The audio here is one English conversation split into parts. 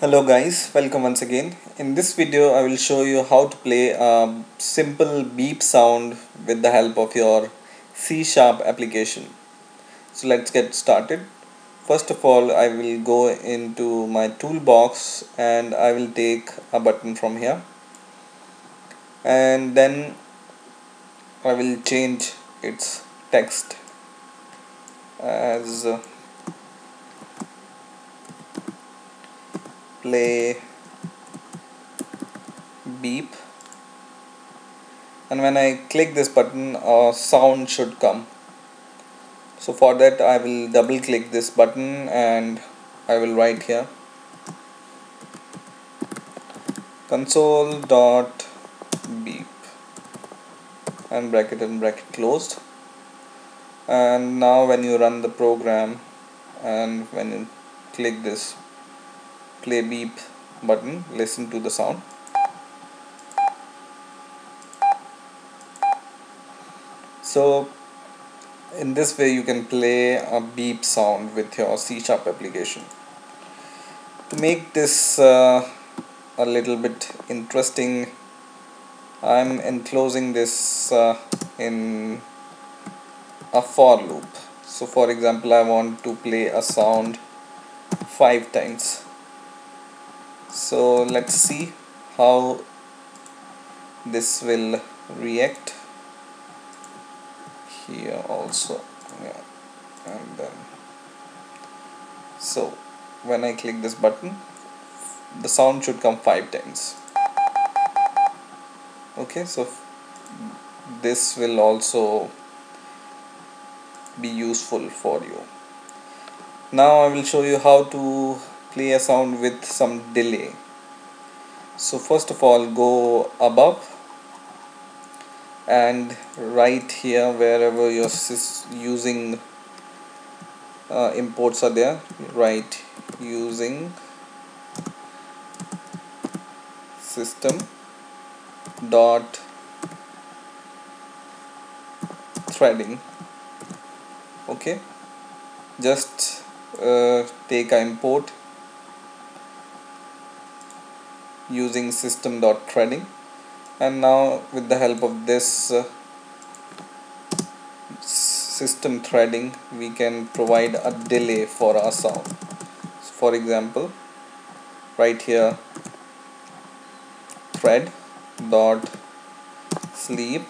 Hello guys, welcome once again. In this video I will show you how to play a simple beep sound with the help of your C# application. So let's get started. First of all, I will go into my toolbox and I will take a button from here, and then I will change its text as play beep, and when I click this button a sound should come. So for that I will double click this button and I will write here console.beep and bracket closed. And now when you run the program and when you click this play beep button, listen to the sound. So in this way you can play a beep sound with your C# application. To make this a little bit interesting, I'm enclosing this in a for loop. So for example, I want to play a sound 5 times. So let's see how this will react here also. And then so when I click this button, the sound should come 5 times. Okay, so this will also be useful for you. Now I will show you how to play a sound with some delay. So first of all, go above and right here wherever you're using imports are there, write using system.threading. Okay, just take an import using system.threading, and now with the help of this system threading we can provide a delay for our sound. So for example, right here thread.sleep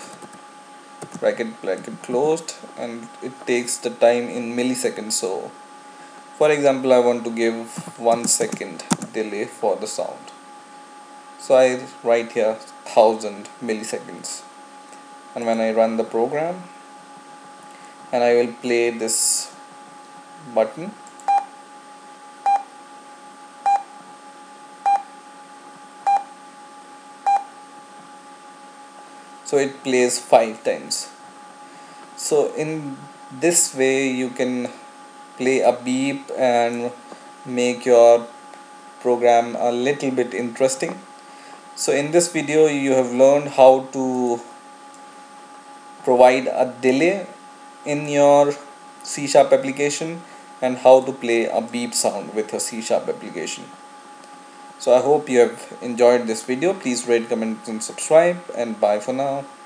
bracket closed, and it takes the time in milliseconds. So for example, I want to give 1 second delay for the sound. So I write here 1000 milliseconds, and when I run the program and I will play this button, so it plays 5 times. So in this way you can play a beep and make your program a little bit interesting. So in this video you have learned how to provide a delay in your C# application and how to play a beep sound with your C# application. So I hope you have enjoyed this video. Please rate, comment and subscribe, and bye for now.